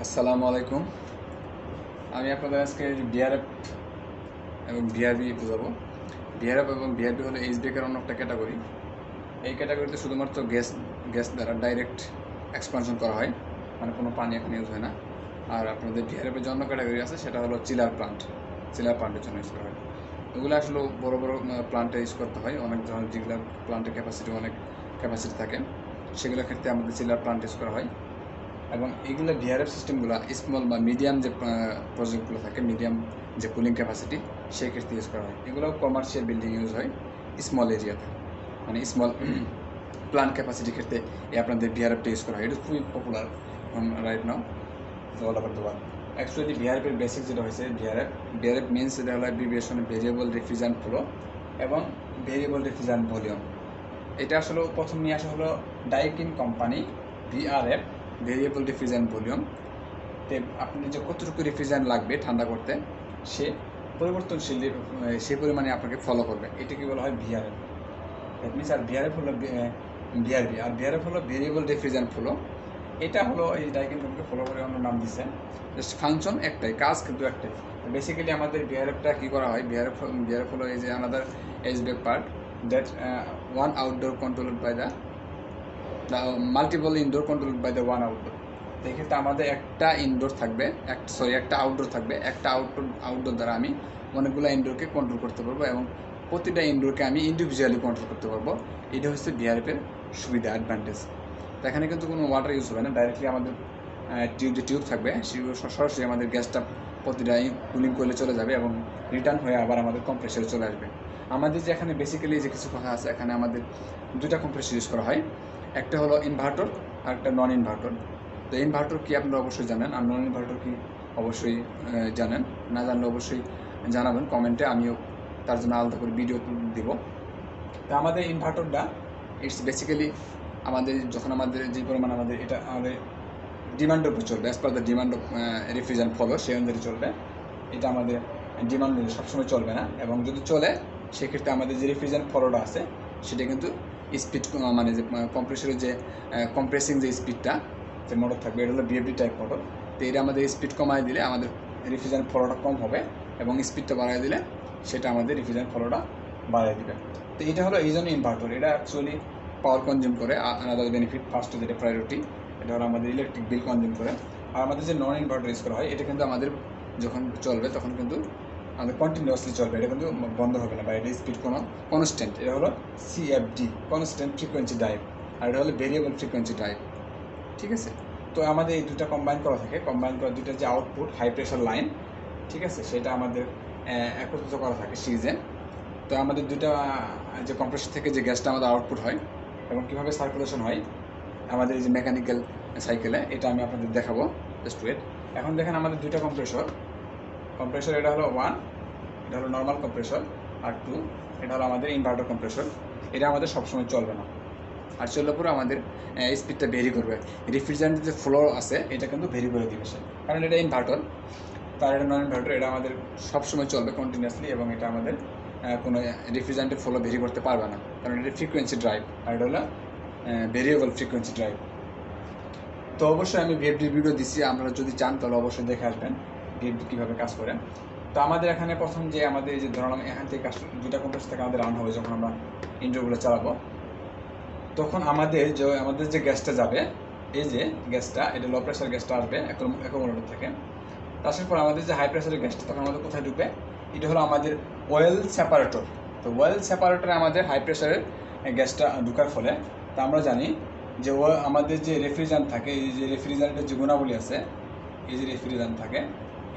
আসসালামু আলাইকুম আমি আপনাদের আজকে বিআরএফ এবং বিআরবি বোঝাবো বিআরএফ এবং বিআরবি হলো এইচবিএ এর অন্য একটা ক্যাটাগরি এই ক্যাটাগরিতে শুধুমাত্র গ্যাস দ্বারা ডাইরেক্ট এক্সপানশন করা হয় মানে কোনো পানি এখন ইউজ হয় না আর আপনাদের বিআরএফ এর জন্য ক্যাটাগরি আছে সেটা হলো চিলার প্লান্টের জন্য ইউজ করা হয় এগুলো আসলে বড় বড় প্লান্টে ইউজ করতে হয় অনেক ধরনের যেগুলো প্লান্টের অনেক ক্যাপাসিটি থাকে সেগুলোর ক্ষেত্রে আমাদের চিলার প্লান্ট ইউজ করা হয় এবং এইগুলো ভিআরএফ সিস্টেমগুলো স্মল বা মিডিয়াম যে প্রজেক্টগুলো থাকে মিডিয়াম যে কুলিং ক্যাপাসিটি সেই ক্ষেত্রে ইউজ করা হয় এগুলো কমার্শিয়াল বিল্ডিং ইউজ হয় স্মল এরিয়াতে মানে স্মল প্লান্ট ক্যাপাসিটির ক্ষেত্রে এই আপনাদের ভিআরএফটা ইউজ করা হয় এটা খুবই popular right now all over the world actually ভিআরএফের বেসিক যেটা হয়েছে ভিআরএফ মিনস এটা হলো অ্যাব্রিভিয়েশন ভেরিয়েবল রিফ্রিজারেন্ট ফ্লো এবং ভেরিয়েবল রিফ্রিজারেন্ট ভলিউম এটা আসলে প্রথম নিয়ে আসা হলো Daikin company VRF variable refrigerant volume তে আপনি যে কতটুকু রিফ্রিজারেন্ট লাগবে ঠান্ডা করতে সে পরিবর্তনশীল সেই পরিমাণে আপনাকে ফলো করবে এটাকে বলা হয় ভিআরএফ দ্যাট মিনস আর ভিআরএফ হলো ভিআরবি আর ভিআরএফ হলো ভেরিয়েবল রিফ্রিজারেন্ট ফ্লো এটা হলো এই ডাইকিন কোম্পানি ফলো করে অন্য নাম দিয়েছেন জাস্ট ফাংশন একটাই কাজ কিন্তু একটাই বেসিক্যালি আমাদের ভিআরএফটা কী করা হয় ভিআরএফ হলো এই যে another HBA part that one outdoor controlled by the multiple indoor controlled by the one outdoor এক্ষেত্রে আমাদের একটা ইনডোর থাকবে একটা আউটডোর থাকবে একটা আউটডোর দ্বারা আমি অনেকগুলো ইনডোরকে কন্ট্রোল করতে পারবো এবং প্রতিটা ইনডোরকে আমি ইন্ডিভিজুয়ালি কন্ট্রোল করতে পারবো এটা হচ্ছে ভিআরএফের সুবিধা অ্যাডভান্টেজ এখানে কিন্তু কোনো ওয়াটার ইউজ হবে না ডাইরেক্টলি আমাদের টিউব থাকবে সরাসরি আমাদের গ্যাসটা প্রতিটা কুলিং করলে চলে যাবে এবং রিটার্ন হয়ে আবার আমাদের কম্প্রেসারে চলে আসবে আমাদের যে এখানে বেসিক্যালি যে কিছু কথা আছে এখানে আমাদের দুইটা কম্প্রেসার ইউজ করা হয় একটা হলো ইনভার্টার আর একটা নন ইনভার্টার তো ইনভার্টার কি আপনারা অবশ্যই জানেন আর নন ইনভার্টার কি অবশ্যই জানেন না জানলে অবশ্যই জানাবেন কমেন্টে আমিও তার জন্য আলাদা করে ভিডিও দিব তো আমাদের ইনভার্টারটা ইটস বেসিক্যালি আমাদের যখন আমাদের যে পরিমাণ আমাদের এটা আমাদের ডিমান্ডের উপর চলবে as per the demand refrigerant follow সেই অনুযায়ী চলবে এটা আমাদের ডিমান্ড সবসময় চলবে না এবং যদি চলে সেক্ষেত্রে আমাদের যে রিফ্রিজারেন্ট ফলোটা আছে সেটা কিন্তু স্পিড মানে যে কম্প্রেসরের যে কম্প্রেসিং যে স্পিডটা যে মোটর থাকবে এটা হলো বিএফডি টাইপ মোটর তো এটা আমাদের স্পিড কমায় দিলে আমাদের রিফ্রিজারেন্ট ফলোটা কম হবে এবং স্পিডটা বাড়ায় দিলে সেটা আমাদের রিফ্রিজারেন্ট ফলোটা বাড়ায় দিবে তো এটা হলো এই জন্য ইনভার্টার এটা অ্যাকচুয়ালি পাওয়ার কনজিউম করে আনাদার বেনিফিট ফার্স্ট যেটা প্রায়োরিটি এটা হলো আমাদের ইলেকট্রিক বিল কনজিউম করে আর আমাদের যে নন ইনভার্টার ইউজ করা হয় এটা কিন্তু আমাদের যখন চলবে তখন কিন্তু আমাদের কন্টিনিউয়াসলি চলবে এটা কিন্তু বন্ধ হবে না বা এটা স্পিড কোনো কনস্ট্যান্ট এটা হলো সিএফডি কনস্ট্যান্ট ফ্রিকোয়েন্সি ডাইভ আর এটা হলো ভেরিয়েবল ফ্রিকোয়েন্সি ডাইভ ঠিক আছে তো আমাদের এই দুটা কম্বাইন করা থাকে কম্বাইন করা দুটা যে আউটপুট হাই প্রেশার লাইন ঠিক আছে সেটা আমাদের একত্রিত করা থাকে সিজেন তো আমাদের দুটা যে কম্প্রেসর থেকে যে গ্যাসটা আমাদের আউটপুট হয় এবং কীভাবে সার্কুলেশন হয় আমাদের এই যে মেকানিক্যাল সাইকেলে এটা আমি আপনাদের দেখাবো জাস্ট ওয়েট এখন দেখেন আমাদের দুইটা কম্প্রেসর এটা হলো ওয়ান এটা হলো নর্মাল কম্প্রেসর আর টু এটা হলো আমাদের ইনভার্টার কম্প্রেসর এটা আমাদের সবসময় চলবে না আর চললে পরে আমাদের স্পিডটা ভেরি করবে রিফ্রিজারেন্টের যে ফ্লো আছে এটা কিন্তু ভেরি করে দিবে সে কারণ এটা ইনভার্টার তার এটা নন ইনভার্টার এটা আমাদের সবসময় চলবে কন্টিনিউয়াসলি এবং এটা আমাদের কোনো রিফ্রিজারেন্টের ফ্লো ভেরি করতে পারবে না কারণ এটা ফ্রিকোয়েন্সি ড্রাইভ আর এটা হলো ভেরিয়েবল ফ্রিকোয়েন্সি ড্রাইভ তো অবশ্যই আমি ভিএফডি ভিডিও দিচ্ছি আপনারা যদি চান তাহলে অবশ্যই দেখে আসবেন ভিএফডি কীভাবে কাজ করেন তো আমাদের এখানে প্রথম যে আমাদের যে ধরুন এখান থেকে দুটা কম্প্রেসর থেকে আমাদের রান হবে যখন আমরা ইনডোরগুলো চালাবো তখন আমাদের যে গ্যাসটা যাবে এই যে গ্যাসটা এটা লো প্রেশার গ্যাসটা আসবে অ্যাকুমুলেটর থেকে তার পর আমাদের যে হাই প্রেশারের গ্যাসটা তখন আমাদের কোথায় ঢুকবে এটা হলো আমাদের ওয়েল সেপারেটর তো ওয়েল সেপারেটরে আমাদের হাই প্রেশারের গ্যাসটা ঢুকার ফলে তা আমরা জানি যে আমাদের যে রেফ্রিজারেন্ট থাকে এই যে রেফ্রিজারেন্টের যে গুণাবলী আছে এই যে রেফ্রিজারেন্ট থাকে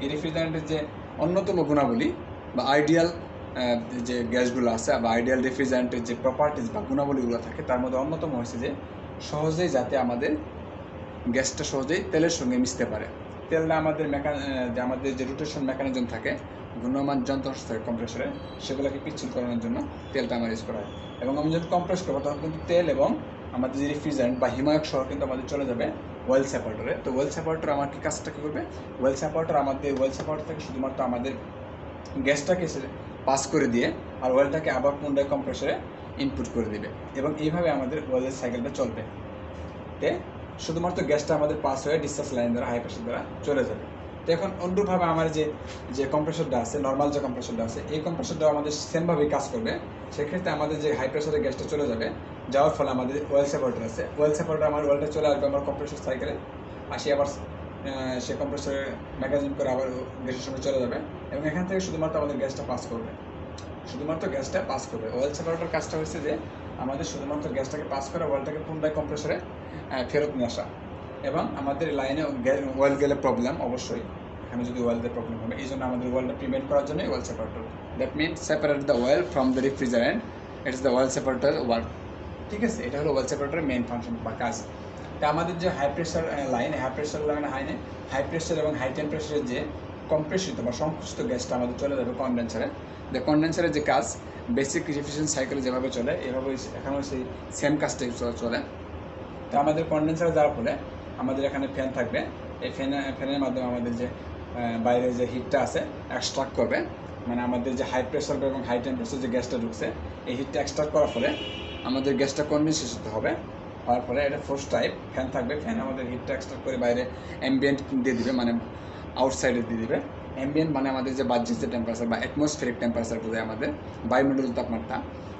এই রেফ্রিজারেন্টের যে অন্যতম গুণাবলী বা আইডিয়াল যে গ্যাসগুলো আছে বা আইডিয়াল রেফ্রিজারেন্টের যে প্রপার্টিজ বা গুণাবলীগুলো থাকে তার মধ্যে অন্যতম হয়েছে যে সহজেই যাতে আমাদের গ্যাসটা সহজেই তেলের সঙ্গে মিশতে পারে তেলটা আমাদের আমাদের যে রোটেশন মেকানিজম থাকে ঘূর্ণমান যন্ত্রাংশ থাকে কম্প্রেসরে সেগুলোকে পিচ্ছিল করানোর জন্য তেলটা আমার ইউজ করা হয় এবং আমি যখন কম্প্রেস করবো তখন কিন্তু তেল এবং আমাদের যে রিফ্রিজারেন্ট বা হিমায়ক সহ কিন্তু আমাদের চলে যাবে ওয়েল সেপারেটরে তো ওয়েল সেপারেটর আমার কি কাজটা কী করবে ওয়েল সেপারেটর থেকে শুধুমাত্র আমাদের গ্যাসটাকে পাস করে দিয়ে আর ওয়েলটাকে আবার পুনরায় কম্প্রেসরে ইনপুট করে দেবে এবং এইভাবে আমাদের ওয়েলের সাইকেলটা চলবে তে শুধুমাত্র গ্যাসটা আমাদের পাস হয়ে ডিসচার্জ লাইন দ্বারা হাই প্রেসার দ্বারা চলে যাবে। তো এখন অনুরূপভাবে আমার যে যে কম্প্রেসরটা আছে, নর্মাল যে কম্প্রেসরটা আছে, এই কম্প্রেসরটা আমাদের সেমভাবেই কাজ করবে। সেক্ষেত্রে আমাদের যে হাই প্রেসারের গ্যাসটা চলে যাবে, যাওয়ার ফলে আমাদের ওয়েল সেপারেটর আছে, ওয়েল সেপারেটর আমার ওয়েলটা চলে আসবে আমার কম্প্রেসর সাইকেলে, আসি আবার সে কম্প্রেসরে ম্যাগাজিন করে আবার গ্যাসের সঙ্গে চলে যাবে এবং এখান থেকে শুধুমাত্র আমাদের গ্যাসটা পাস করবে, শুধুমাত্র গ্যাসটা পাস করবে। ওয়েল সেপারেটর কাজটা হচ্ছে যে আমাদের শুধুমাত্র গ্যাসটাকে পাস করে ওয়েলটাকে পুনরায় কম্প্রেসরে ফেরত নিয়ে আসা। এবং আমাদের লাইনে ওয়েল গেলে প্রবলেম অবশ্যই, এখানে যদি ওয়েলদের প্রবলেম হবে, এই জন্য আমাদের ওয়েলটা প্রিভেন্ট করার জন্য oil separator, that mean separate the oil from the refrigerant, it's the oil separator work. ঠিক আছে, এটা হলো ওয়েল সেপারেটরের মেন ফাংশন বা কাজ। তা আমাদের যে হাই প্রেশার লাইনে, হাই প্রেশার লাইনে হাই প্রেশার এবং হাই টেম্পারেচারের যে কম্প্রেসিত বা সংকুচিত গ্যাসটা আমাদের চলে যাবে কনডেন্সারে। দ্য কনডেন্সারের যে কাজ বেসিক রিফ্রিজারেশন সাইকেল যেভাবে চলে, এভাবে এখানেও সেই সেম কাজটাই চলে। তো আমাদের কনডেন্সারে যাওয়ার ফলে আমাদের এখানে ফ্যান থাকবে, এই ফ্যানের মাধ্যমে আমাদের যে বাইরের যে হিটটা আছে এক্সট্রাক্ট করবে, মানে আমাদের যে হাই প্রেশার এবং হাই টেম্পারেচার যে গ্যাসটা ঢুকছে এই হিটটা এক্সট্রাক্ট করার ফলে আমাদের গ্যাসটা কনডেন্স হতে হবে। হওয়ার ফলে এটা ফোর্স টাইপ ফ্যান থাকবে, ফ্যান আমাদের হিটটা এক্সট্রাক্ট করে বাইরে অ্যাম্বিয়েন্ট দিয়ে দিবে, মানে আউটসাইডে দিয়ে দিবে। অ্যাম্বিয়েন্ট মানে আমাদের যে বাহ্যিক যে টেম্পারেচার বা অ্যাটমসফেরিক টেম্পারেচার বোঝায় আমাদের বায়ুমণ্ডল তাপমাত্রা,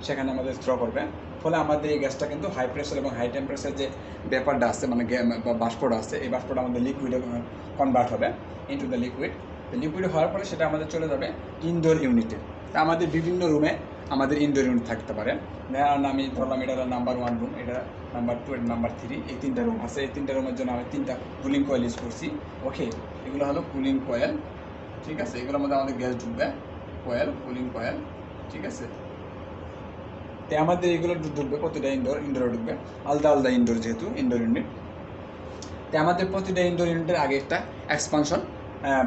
সেখানে আমাদের থ্রো করবে। ফলে আমাদের এই গ্যাসটা কিন্তু হাই প্রেশার এবং হাই টেম্পারেচার যে ব্যাপারটা আছে, মানে বাষ্পটা আছে, এই বাষ্পটা আমাদের লিকুইডে কনভার্ট হবে ইনটু দ্য লিকুইড। লিকুইড হওয়ার ফলে সেটা আমাদের চলে যাবে ইনডোর ইউনিটে। তা আমাদের বিভিন্ন রুমে আমাদের ইনডোর ইউনিট থাকতে পারে। আমি ধরলাম এটা হলো নাম্বার 1 রুম, এটা নাম্বার 2, এটা নাম্বার 3, এই 3টা রুম আছে। এই 3টা রুমের জন্য আমি 3টা কুলিং কয়েল ইউজ করছি। ওকে, এগুলো হলো কুলিং কয়েল। ঠিক আছে, এগুলোর মধ্যে আমাদের গ্যাস ঢুকবে, কয়েল, কুলিং কয়েল। ঠিক আছে, তো আমাদের এগুলো ঢুকবে প্রতিটা ইনডোরে ঢুকবে, আলাদা আলাদা ইনডোর, যেহেতু ইনডোর ইউনিট। তো আমাদের প্রতিটা ইনডোর ইউনিটের আগে একটা এক্সপানশন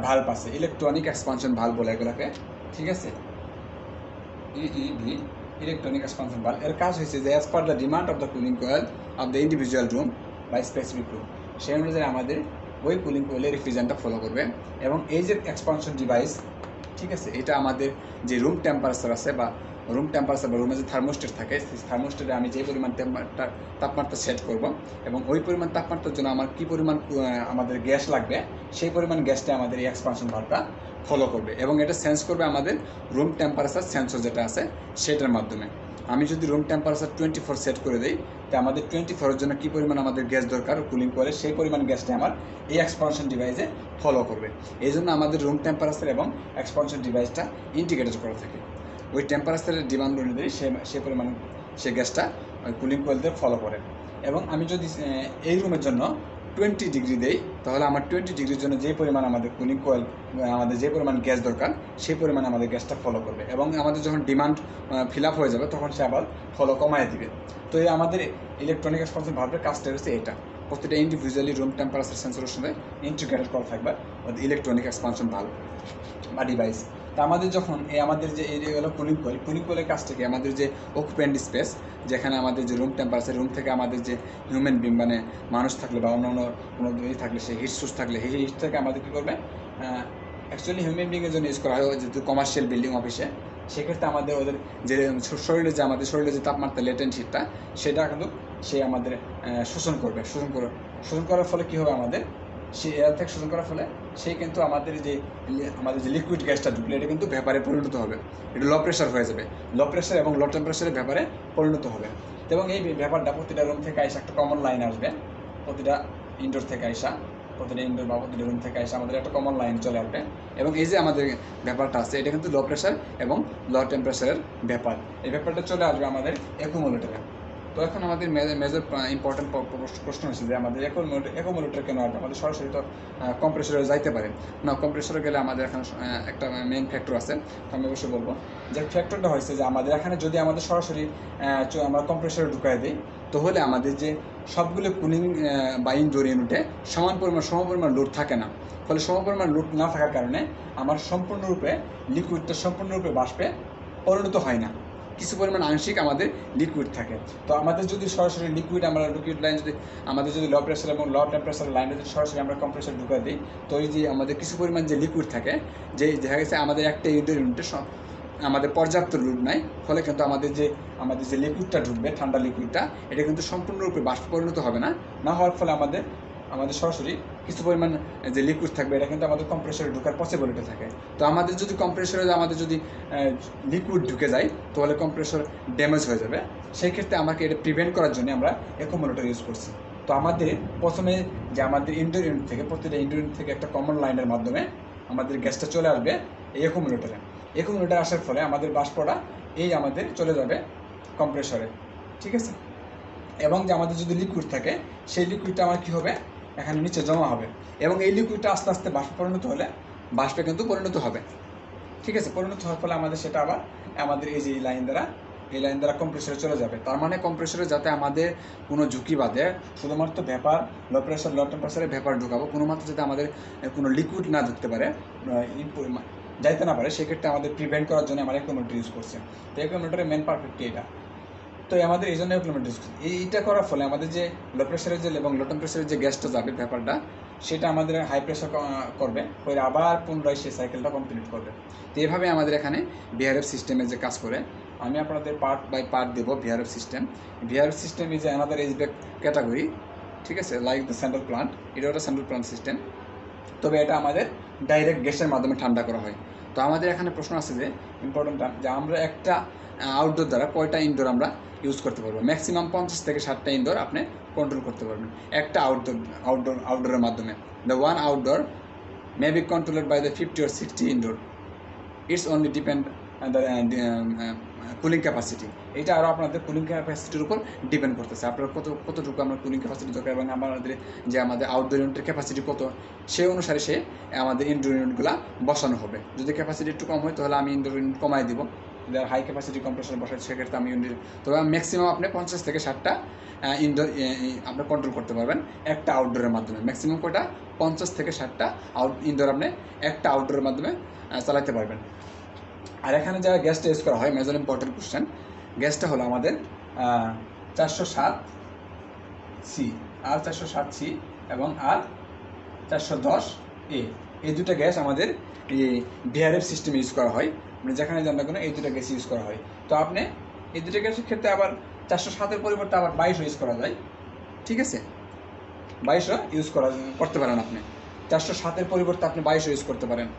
ভাল্ব আছে, ইলেকট্রনিক এক্সপানশন ভাল্ব বলে এগুলোকে। ঠিক আছে, EEB, ইলেকট্রনিক এক্সপানশন ভাল্ব। এর কাজ হয়েছে যে as per the demand of the cooling coil of the individual room বা স্পেসিফিক রুম, সেই অনুযায়ী আমাদের ওই কুলিং কয়েলের রেফ্রিজারেন্টটা ফলো করবে। এবং এই যে এক্সপানশন ডিভাইস, ঠিক আছে, এটা আমাদের যে রুম টেম্পারেচার আছে বা রুম টেম্পারেচার বা রুমে যে থার্মোস্টেট থাকে, সেই থার্মোস্টেটে আমি যে পরিমাণ তাপমাত্রা সেট করব এবং ওই পরিমাণ তাপমাত্রার জন্য আমার কী পরিমাণ আমাদের গ্যাস লাগবে, সেই পরিমাণ গ্যাসটা আমাদের এই এক্সপানশন ভালভটা ফলো করবে। এবং এটা সেন্স করবে আমাদের রুম টেম্পারেচার সেন্সর যেটা আছে সেটার মাধ্যমে। আমি যদি রুম টেম্পারেচার 24 সেট করে দিই, তো আমাদের 24-এর জন্য কী পরিমাণ আমাদের গ্যাস দরকার কুলিং কয়েলে, সেই পরিমাণ গ্যাসটা আমার এই এক্সপানশন ডিভাইসে ফলো করবে। এই জন্য আমাদের রুম টেম্পারেচার এবং এক্সপানশন ডিভাইসটা ইন্টিগ্রেটেড করে থাকে। ওই টেম্পারেচারের ডিমান্ড অনুযায়ী সে পরিমাণ সে গ্যাসটা ওই কুলিং কয়েলদের ফলো করে। এবং আমি যদি এই রুমের জন্য 20 ডিগ্রি দেই, তাহলে আমার 20 ডিগ্রির জন্য যে পরিমাণ আমাদের কুলিং কয়েল, আমাদের যে পরিমাণ গ্যাস দরকার, সেই পরিমাণ আমাদের গ্যাসটা ফলো করবে। এবং আমাদের যখন ডিমান্ড ফিল আপ হয়ে যাবে, তখন সে আবার ফলো কমায় দিবে। তো এই আমাদের ইলেকট্রনিক এক্সপানশন ভালভের কাজটা হচ্ছে এটা, প্রতিটা ইন্ডিভিজুয়ালি রুম টেম্পারেচার সেন্সরের সাথে ইন্টিগ্রেটেড করা থাকবে ইলেকট্রনিক এক্সপানশন ভালভ বা ডিভাইস। তা আমাদের যখন এই আমাদের যে এরিয়া গেল কুলিং কয়েল, কুলিং কয়েলের কাছ থেকে আমাদের যে অকুপেন্ট স্পেস, যেখানে আমাদের যে রুম টেম্পারেচার, রুম থেকে আমাদের যে হিউম্যান বিম মানে মানুষ থাকলে বা অন্যান্য কোনো থাকলে, সেই হিট সোর্স থাকলে, সেই হিট থেকে আমাদের কী করবে, অ্যাকচুয়ালি হিউম্যান বিংয়ের জন্য ইউজ করা হয় যেহেতু কমার্শিয়াল বিল্ডিং অফিসে। সেক্ষেত্রে আমাদের ওদের যে শরীরে যে আমাদের শরীরে যে তাপমাত্রা লেটেন্ট হিটটা, সেটা কিন্তু সে আমাদের শোষণ করার ফলে কী হবে, আমাদের সেই এয়ার থেকে শোষণ করার ফলে সেই কিন্তু আমাদের যে লিকুইড গ্যাসটা ঢুকলে এটা কিন্তু ভ্যাপারে পরিণত হবে, এটা লো প্রেশার হয়ে যাবে, লো প্রেশার এবং লো টেম্পারেচারের ভ্যাপারে পরিণত হবে। এবং এই ভ্যাপারটা প্রতিটা রুম থেকে আসা একটা কমন লাইন আসবে, প্রতিটা ইনডোর থেকে আসা, প্রতিটা ইনডোর বা প্রতিটা রুম থেকে আসা আমাদের একটা কমন লাইন চলে আসবে। এবং এই যে আমাদের ব্যাপারটা আছে, এটা কিন্তু লো প্রেশার এবং লো টেম্পারেচারের ব্যাপার, এই ব্যাপারটা চলে আসবে আমাদের অ্যাকুমুলেটরে। তো এখন আমাদের মেজর ইম্পর্টেন্ট প্রশ্ন হচ্ছে যে আমাদের অ্যাকুমুলেটর কেন আসবে, আমাদের সরাসরি তো কম্প্রেসরে যাইতে পারে না, কম্প্রেসরে গেলে আমাদের এখানে একটা মেন ফ্যাক্টর আছে, আমি অবশ্যই বলবো যে ফ্যাক্টরটা হয়েছে যে আমাদের এখানে যদি আমাদের সরাসরি আমরা কম্প্রেসরে ঢুকাই দিই, তাহলে আমাদের যে সবগুলো কুলিং বা ইনডোর ইউনিটে সম পরিমাণ লোড থাকে না। ফলে সম পরিমাণ লোড না থাকার কারণে আমার সম্পূর্ণরূপে লিকুইডটা সম্পূর্ণরূপে বাষ্পে পরিণত হয় না, কিছু পরিমাণ আংশিক আমাদের লিকুইড থাকে। তো আমাদের যদি সরাসরি লিকুইড লাইন যদি আমাদের যদি লো প্রেশার এবং লো টেম্পারেচার লাইনে যদি সরাসরি আমরা কম্প্রেসার ঢুকাই দিই, তো এই যে আমাদের কিছু পরিমাণ যে লিকুইড থাকে, যে দেখা গেছে আমাদের একটা ইনডোর ইউনিটে আমাদের পর্যাপ্ত লোড নাই, ফলে কিন্তু আমাদের যে আমাদের যে লিকুইডটা ঢুকবে ঠান্ডা লিকুইডটা এটা কিন্তু সম্পূর্ণরূপে বাষ্প পরিণত হবে না, না হওয়ার ফলে আমাদের আমাদের সরাসরি কিছু পরিমাণ যে লিকুইড থাকবে এটা কিন্তু আমাদের কম্প্রেসারে ঢোকার পসিবিলিটি থাকে। তো আমাদের যদি কম্প্রেসারে আমাদের যদি লিকুইড ঢুকে যায় তাহলে কম্প্রেসার ড্যামেজ হয়ে যাবে, সেই ক্ষেত্রে আমাকে এটা প্রিভেন্ট করার জন্য আমরা অ্যাকুমুলেটর ইউজ করছি। তো আমাদের প্রথমে যে আমাদের ইনডোর ইউনিট থেকে প্রত্যেকটা ইনডোর ইউনিট থেকে একটা কমন লাইনের মাধ্যমে আমাদের গ্যাসটা চলে আসবে এই অ্যাকুমুলেটরে, অ্যাকুমুলেটর আসার ফলে আমাদের বাষ্পটা এই আমাদের চলে যাবে কম্প্রেসরে, ঠিক আছে। এবং যে আমাদের যদি লিকুইড থাকে সেই লিকুইডটা আমার কী হবে এখানে নিচে জমা হবে এবং এই লিকুইডটা আস্তে আস্তে বাষ্প পরিণত হলে বাষ্পে কিন্তু পরিণত হবে, ঠিক আছে। পরিণত হওয়ার ফলে আমাদের সেটা আবার আমাদের এই যে এই লাইন দ্বারা কম্প্রেসরে চলে যাবে। তার মানে কম্প্রেসরে যাতে আমাদের কোনো ঝুঁকি বাদে শুধুমাত্র ভ্যাপার লো প্রেশার লো টেম্পারেচারে ভ্যাপার ঢুকাবো, কোনো মাত্র যাতে আমাদের কোনো লিকুইড না ঢুকতে পারে যাইতে না পারে, সেক্ষেত্রে আমাদের প্রিভেন্ট করার জন্য আমরা অ্যাকুমুলেটর ইউজ করছি। তো অ্যাকুমুলেটরের মেন পারফেক্ট এটা, তো আমাদের এই জন্য অ্যাকুমুলেটর ইউজ করছি। এইটা করার ফলে আমাদের যে লো প্রেশারের যে এবং লো টেম্পারেচারের যে গ্যাসটা যাবে ভ্যাপারটা সেটা আমাদের হাই প্রেশার করবে, করে আবার পুনরায় সেই সাইকেলটা কমপ্লিট করবে। তো এইভাবে আমাদের এখানে ভিআরএফ সিস্টেমে যে কাজ করে, আমি আপনাদের পার্ট বাই পার্ট দেবো। VRF system, VRF system is another এইচব্যাক ক্যাটাগরি, ঠিক আছে, লাইক দ্য সেন্ট্রাল প্লান্ট, এটা একটা সেন্ট্রাল প্লান্ট সিস্টেম, তবে এটা আমাদের ডাইরেক্ট গ্যাসের মাধ্যমে ঠান্ডা করা হয়। তো আমাদের এখানে প্রশ্ন আছে যে ইম্পর্টেন্ট যে আমরা একটা আউটডোর দ্বারা কয়টা ইনডোর আমরা ইউজ করতে পারবো। ম্যাক্সিমাম 50 থেকে 60টা ইনডোর আপনি কন্ট্রোল করতে পারবেন একটা আউটডোরের মাধ্যমে। The one outdoor may be controlled by the 50 or 60 indoor, it's only depend cooling capacity. এটা আরও আপনাদের কুলিং ক্যাপাসিটির উপর ডিপেন্ড করতেছে, আপনার কতটুকু আমরা কুলিং ক্যাপাসিটি দরকার এবং আমাদের যে আমাদের আউটডোর ইউনিটের ক্যাপাসিটি কত সেই অনুসারে সে আমাদের ইনডোর ইউনিটগুলো বসানো হবে। যদি ক্যাপাসিটি একটু কম হয় তাহলে আমি ইনডোর ইউনিট কমাই দেবো, যার হাই ক্যাপাসিটি কম্প্রেসার বসাই সেক্ষেত্রে আমি ইউনিট। তবে ম্যাক্সিমাম আপনি 50 থেকে 60টা ইনডোর আপনি কন্ট্রোল করতে পারবেন একটা আউটডোরের মাধ্যমে। ম্যাক্সিমাম কটা 50 থেকে 60টা ইনডোর আপনি একটা আউটডোরের মাধ্যমে চালাতে পারবেন। আর এখানে যারা গ্যাসটা ইউজ করা হয় মেজর ইম্পর্টেন্ট কোশ্চেন, গ্যাসটা হলো আমাদের 407c, আর 407c এবং আর 410a, এই দুটো গ্যাস আমাদের ভিআরএফ সিস্টেমে ইউজ করা হয়। মানে যেখানে যান না কেন এই দুটো গ্যাস ইউজ করা হয়। তো আপনি এই দুটো গ্যাসের ক্ষেত্রে আবার 407-এর পরিবর্তে আবার 2200 ইউজ করা যায়, ঠিক আছে, 2200 ইউজ করতে পারেন আপনি। 407-এর পরিবর্তে আপনি 2200 ইউজ করতে পারেন।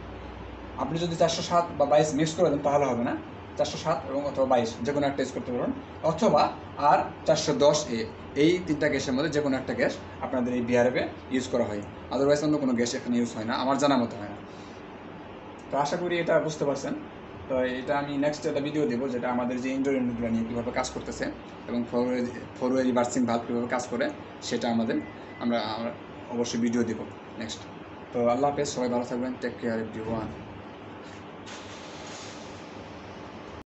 আপনি যদি 407 বা 22 মিক্স করে দেন তাহলে হবে না, 407 এবং অথবা 22 যে কোনো একটা ইউজ করতে পারবেন, অথবা আর 410A, এই তিনটা গ্যাসের মধ্যে যে কোনো একটা গ্যাস আপনাদের এই বিআরএফে ইউজ করা হয়। আদারওয়াইজ অন্য কোনো গ্যাস এখানে ইউজ হয় না, আমার জানা মতো হয় না। তো আশা করি এটা বুঝতে পারছেন। তো এটা আমি নেক্সট একটা ভিডিও দেবো যেটা আমাদের যে ইনডোর ইউনিটগুলো নিয়ে কীভাবে কাজ করতেছে এবং ফরওয়ে রিভার্সিং ভাল্ব কীভাবে কাজ করে সেটা আমরা অবশ্যই ভিডিও দেবো নেক্সট। তো আল্লাহ হাফেজ, সবাই ভালো থাকবেন, টেক কেয়ার এভরিওয়ান।